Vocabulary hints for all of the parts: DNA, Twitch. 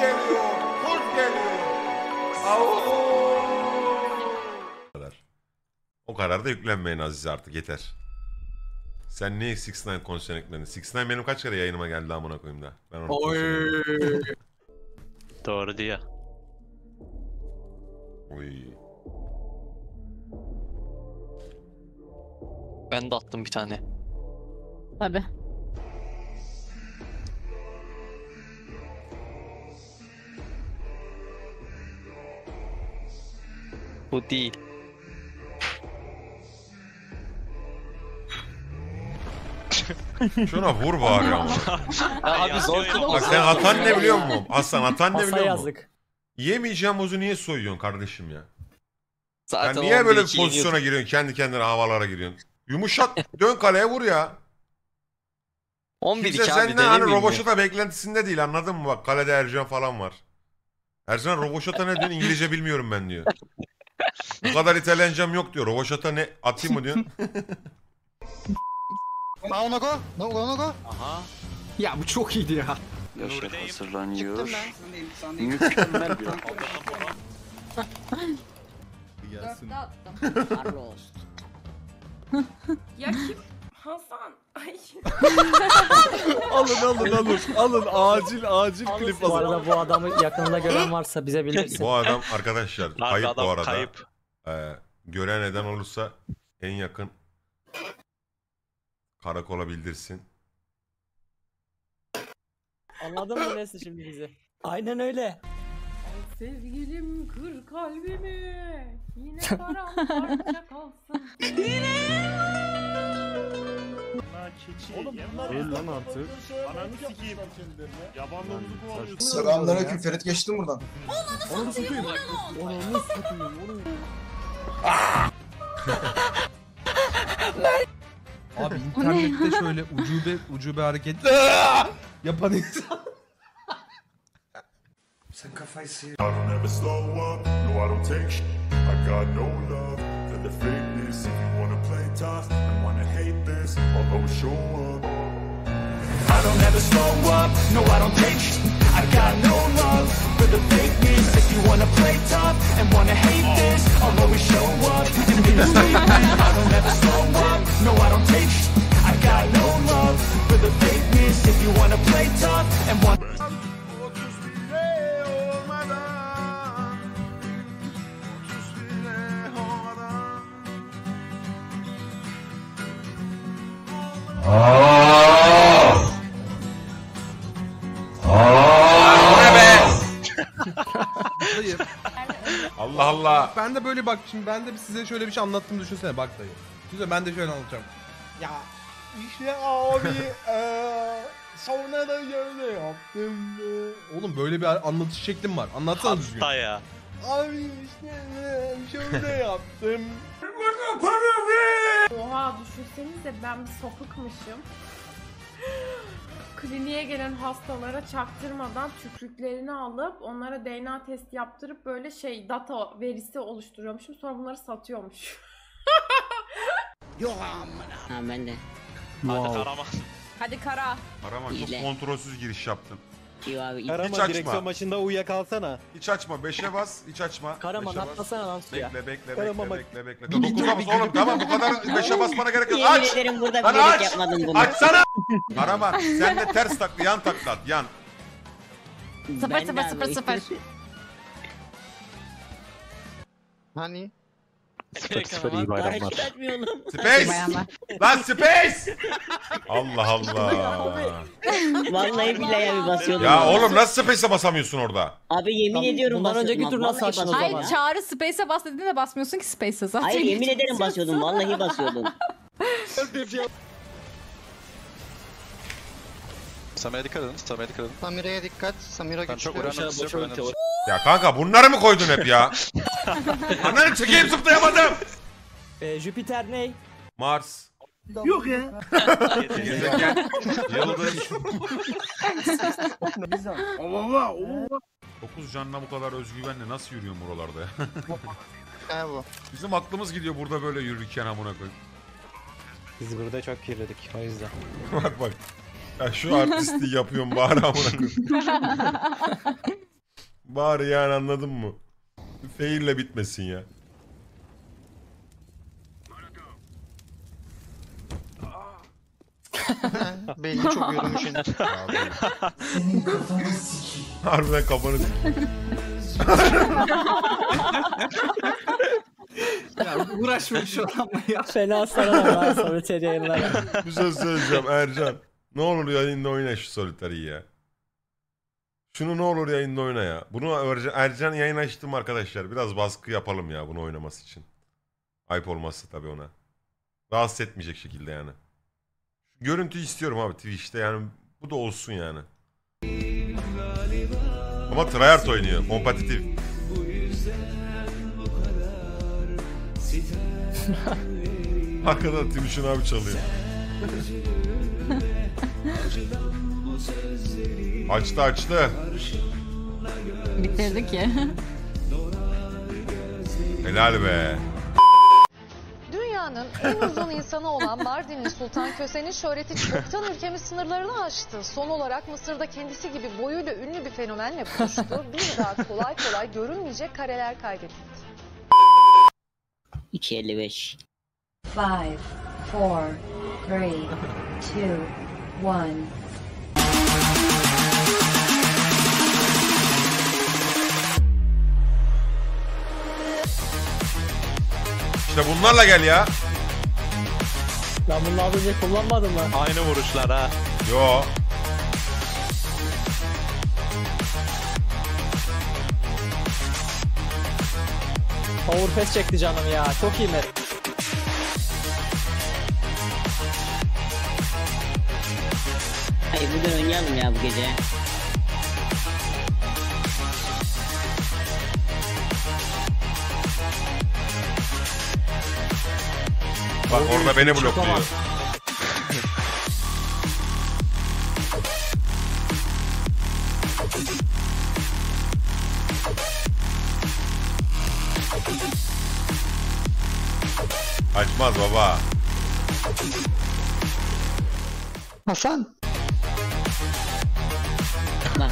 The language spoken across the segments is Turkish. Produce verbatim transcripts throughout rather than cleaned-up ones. geliyor, kurt geliyor. O kadar. O kadar da yüklenmeyin Aziz artık yeter. Sen niye altmış dokuz konserine yüklendin? altmış dokuz benim kaç kere yayınıma geldi amına koyayım da. Ben onu doğru diyor. Oy. Ben de attım bir tane. Tabi. Bu değil. Şuna vur bari ama. Abi zor kılma. Bak sen atan ne biliyor musun? Aslan atan ne biliyor musun? Yemeyeceğim ozu niye soyuyorsun kardeşim ya? Zaten sen niye böyle bir pozisyona giriyorsun? Kendi kendine havalara giriyorsun. Yumuşat, dön kaleye vur ya. on bir iki abi denemiyor. Kimse hani Roboşota beklentisinde değil anladın mı? Bak kalede Ercan falan var. Ercan Roboşota ne diyor? İngilizce bilmiyorum ben diyor. Bu kadar İtalyancam yok diyor. Roboşota ne? Atayım mı diyorsun? Ona go, ona go. Aha. Ya bu çok iyiydi ya. Yaşar hazırlanıyor. Mükemmel bir an. Gelsin. Ya kim? Hasan. alın alın alın. Alın acil acil klip alın. Bu arada bu adamı yakında gören varsa bize bilirsin. Bu adam arkadaşlar kayıp bu arada. Kayıp. Ee, gören neden olursa en yakın karakola bildirsin. Anladın mı nesi şimdi bizi? Aynen öyle. Ay sevgilim kır kalbimi. Yine paramparça kalsın. Oğlum el lan artık. Ananı sikeyim. Yabanlıklı kovalıyorsun. Selamünaleyküm Ferit geçtim buradan. Oğlanı satayım. Oğlanı satayım. Abi internette şöyle ucube ucube hareket yapan insan. Sen kafayı sıyır. Allah Allah. Ben de böyle bak şimdi ben de size şöyle bir şey anlattım düşünsene bak dayı. Güzel ben de şöyle anlatacağım. Ya işte abi ee, sonra da şöyle yaptım. Oğlum böyle bir anlatış şeklim var. Anlatsana düzgün. Hatta ya. Abi işte şöyle yaptım. Oha düşünsenize ben bir sapıkmışım. Kliniğe gelen hastalara çaktırmadan tükürüklerini alıp onlara D N A testi yaptırıp böyle şey data verisi oluşturuyormuşum. Sonra bunları satıyormuş. Yok amına. Ha ben de. Hadi karama. Hadi kara. Karama çok kontrolsüz giriş yaptım. İyi abi. Karama direksiyon maçında uyuyakalsana. Hiç açma beşe bas hiç açma. Karama atlasana lan suya. Bekle bekle bekle bekle bekle. Dokuzuna bas oğlum tamam bu kadar beşe basmana gerek yok. Aç. Lan aç. Açsana. Karaman sen de ters takla yan takla at yan. Sıfır sıfır sıfır sıfır. Hani? Sıfır sıfır iyi bayramlar. Space! Lan Space! Allah Allah. Vallahi billahi abi basıyordum. Ya abi. Oğlum nasıl Space'e basamıyorsun orada? Abi yemin tamam, ediyorum bundan önceki turuna saçmaladın. Hayır Çağrı Space'e bas dediğinde basmıyorsun ki Space'e zaten. Hayır yemin ederim basıyordum vallahi basıyordum. Samir'e dikkat edin, Samir'e dikkat edin. Samir'e dikkat, Samir'e güçlü. Ya kanka bunları mı koydun hep ya? Ananı çekeyim zıplayamadım. Ee, Jüpiter ney? Mars. Yok ya. Gezegen. Yıldız. Allah Allah. dokuz canına bu kadar özgüvenle nasıl yürüyorum buralarda ya? Bizim aklımız gidiyor burada böyle yürürken amına koyayım. Biz burada çok kirledik o yüzden. Bak bak. Ya şu artistliği yapıyorum bari amına koyayım. Bari yani, anladın mı? Fail'le bitmesin ya. Belli çok yorulmuşsun. Senin kafanı sikeyim. Harbiden kafanı sikeyim. Ya uğraşma şu adamla ya. Fena sarar var solitaire yayınlara. Bir söz söyleyeceğim Ercan. Ne olur yayında oyna şu solitaire'yi ya. Şunu ne olur yayında oyna ya. Bunu Ercan yayın açtım arkadaşlar. Biraz baskı yapalım ya bunu oynaması için. Ayıp olmazsa tabii ona. Rahatsız etmeyecek şekilde yani. Görüntü istiyorum abi Twitch'te yani, bu da olsun yani. Ama tryhard oynuyor, kompetitif. Hakikaten Twitch'in abi çalıyor. Açtı açtı. Bitirdik ya. Helal be. En uzun insanı olan Mardinli Sultan Köse'nin şöhreti çoktan ülkemiz sınırlarını aştı. Son olarak Mısır'da kendisi gibi boyuyla ünlü bir fenomenle buluştu. Bir daha kolay kolay görünmeyecek kareler kaydedildi. iki elli beş beş, dört, üç, iki, bir İşte bunlarla gel ya. Ben bunu az önce kullanmadım mı? Aynı vuruşlar ha. Yo. Powerfest çekti canım ya. Çok iyi mi? Hayır, bugün oynayalım ya bu gece. Bak orada beni blokluyor. Açmaz baba. Hasan. Bak bak.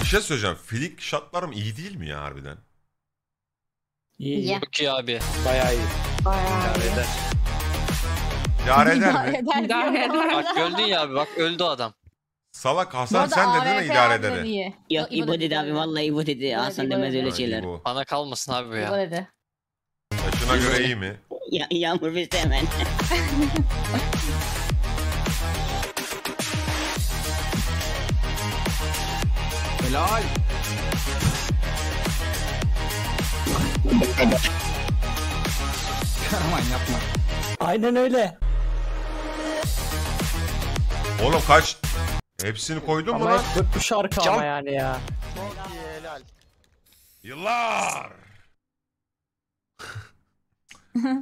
Bir şey söyleyeceğim. Flick shotlarım iyi değil mi ya harbiden? İyi. Çok iyi abi. Bayağı iyi. Bayağı iyi. İdare eder. İdare eder mi? İdare eder. Bak öldün ya abi. Bak öldü adam. Salak Hasan sen dedin mi idare ederi? Yok İbo dedi abi. Vallahi İbo dedi. Hasan demez öyle şeyler. Bana kalmasın abi bu ya. İbo dedi. Yaşına göre iyi mi? Ya, yağmur bizde hemen. Helal. Aman yapma. Aynen öyle. Oğlum kaç? Hepsini koydun ama mu lan? Ama bu şarkı ama yani ya. Çok iyi, helal. Yıllar.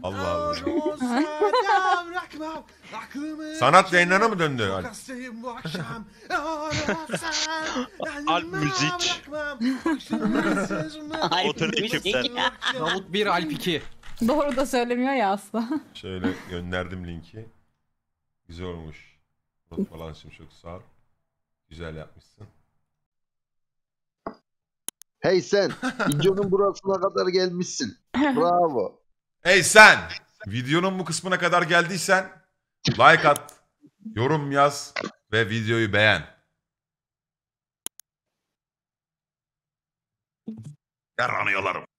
Allah Allah. Sanat yayınlarına mı döndü? Alp müzik. Alp müzik. Davut bir, Alp iki. Doğru da söylemiyor ya asla. Şöyle gönderdim linki. Güzel olmuş. Not falan şimdi çok sağ ol. Güzel yapmışsın. Hey sen. Videonun burasına kadar gelmişsin. Bravo. Hey sen, videonun bu kısmına kadar geldiysen like at, yorum yaz ve videoyu beğen. Yaranıyorlarım.